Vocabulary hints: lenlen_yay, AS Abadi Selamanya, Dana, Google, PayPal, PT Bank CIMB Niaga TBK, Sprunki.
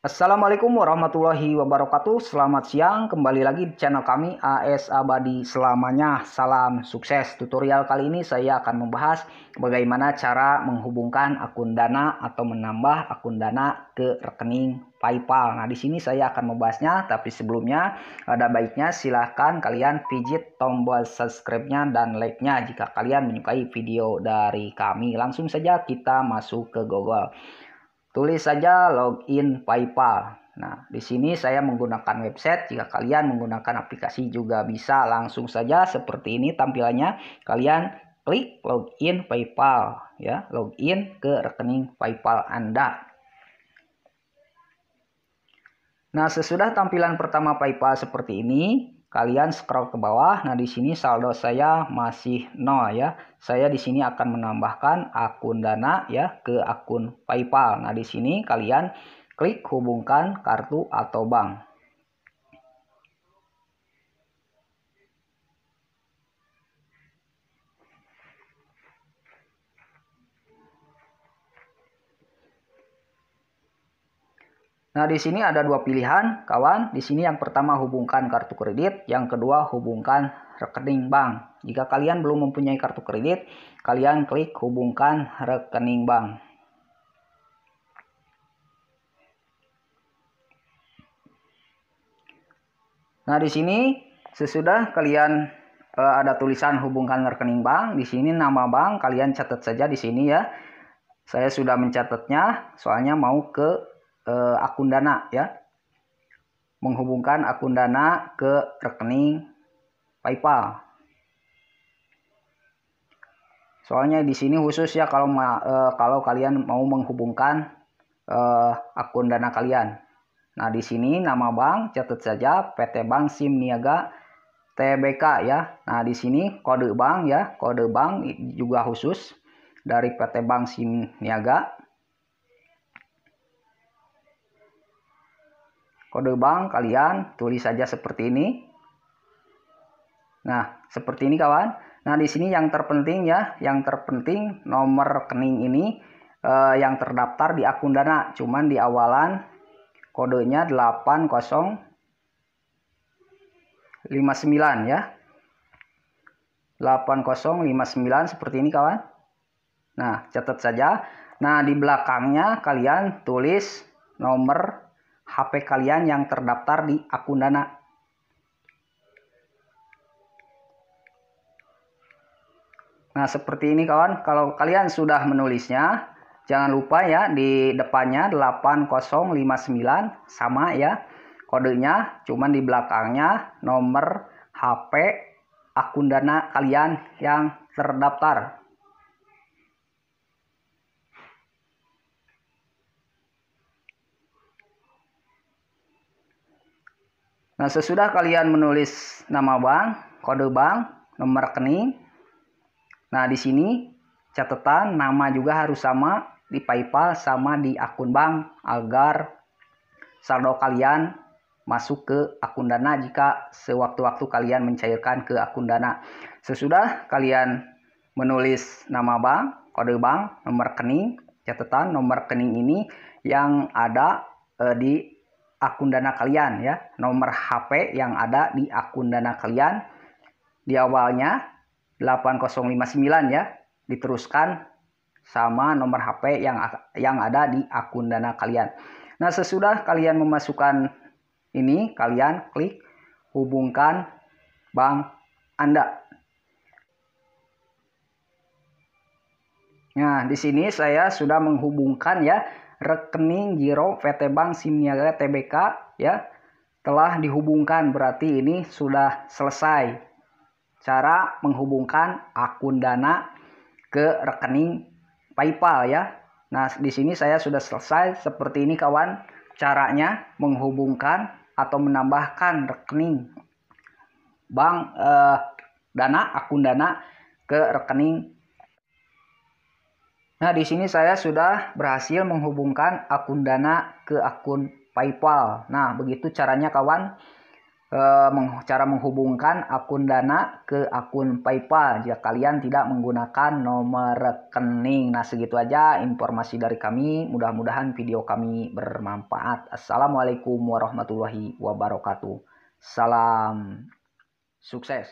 Assalamualaikum warahmatullahi wabarakatuh. Selamat siang, kembali lagi di channel kami AS Abadi Selamanya. Salam sukses. Tutorial kali ini saya akan membahas bagaimana cara menghubungkan akun Dana atau menambah akun Dana ke rekening PayPal. Nah, di sini saya akan membahasnya, tapi sebelumnya ada baiknya silahkan kalian pijit tombol subscribe-nya dan like-nya jika kalian menyukai video dari kami. Langsung saja kita masuk ke Google. Tulis saja login PayPal. Nah, di sini saya menggunakan website. Jika kalian menggunakan aplikasi juga bisa. Langsung saja seperti ini tampilannya. Kalian klik login PayPal, ya, login ke rekening PayPal Anda. Nah, sesudah tampilan pertama PayPal seperti ini, kalian scroll ke bawah. Nah, di sini saldo saya masih 0, ya. Saya di sini akan menambahkan akun Dana, ya, ke akun PayPal. Nah, di sini kalian klik hubungkan kartu atau bank. Nah, di sini ada dua pilihan, kawan. Di sini yang pertama hubungkan kartu kredit, yang kedua hubungkan rekening bank. Jika kalian belum mempunyai kartu kredit, kalian klik hubungkan rekening bank. Nah, di sini sesudah kalian ada tulisan hubungkan rekening bank, di sini nama bank, kalian catat saja di sini, ya. Saya sudah mencatatnya, soalnya mau ke akun Dana, ya, menghubungkan akun Dana ke rekening PayPal. Soalnya di sini khusus, ya, kalau kalian mau menghubungkan akun Dana kalian. Nah, di sini nama bank catat saja PT Bank CIMB Niaga TBK, ya. Nah, di sini kode bank, ya, kode bank juga khusus dari PT Bank CIMB Niaga. Kode bank kalian tulis saja seperti ini. Nah, seperti ini, kawan. Nah, di sini yang terpenting, ya, yang terpenting nomor rekening ini yang terdaftar di akun Dana, cuman di awalan kodenya 8059, ya. 8059 seperti ini, kawan. Nah, catat saja. Nah, di belakangnya kalian tulis nomor HP kalian yang terdaftar di akun Dana. Nah, seperti ini, kawan. Kalau kalian sudah menulisnya, jangan lupa, ya, di depannya 8059 sama, ya, kodenya, cuman di belakangnya nomor HP akun Dana kalian yang terdaftar. Nah, sesudah kalian menulis nama bank, kode bank, nomor rekening. Nah, di sini catatan nama juga harus sama di PayPal sama di akun bank agar saldo kalian masuk ke akun Dana jika sewaktu-waktu kalian mencairkan ke akun Dana. Sesudah kalian menulis nama bank, kode bank, nomor rekening, catatan nomor rekening ini yang ada di akun Dana kalian, ya, nomor HP yang ada di akun Dana kalian di awalnya 8059, ya, diteruskan sama nomor HP yang ada di akun Dana kalian. Nah, sesudah kalian memasukkan ini, kalian klik hubungkan bank Anda. Nah, di sini saya sudah menghubungkan, ya, rekening giro PT Bank CIMB Niaga TBK, ya, telah dihubungkan. Berarti ini sudah selesai cara menghubungkan akun Dana ke rekening PayPal, ya. Nah, di sini saya sudah selesai. Seperti ini, kawan, caranya menghubungkan atau menambahkan rekening bank Dana, akun Dana ke rekening. Nah, di sini saya sudah berhasil menghubungkan akun Dana ke akun PayPal. Nah, begitu caranya, kawan. cara menghubungkan akun Dana ke akun PayPal jika kalian tidak menggunakan nomor rekening. Nah, segitu aja informasi dari kami. Mudah-mudahan video kami bermanfaat. Assalamualaikum warahmatullahi wabarakatuh. Salam sukses.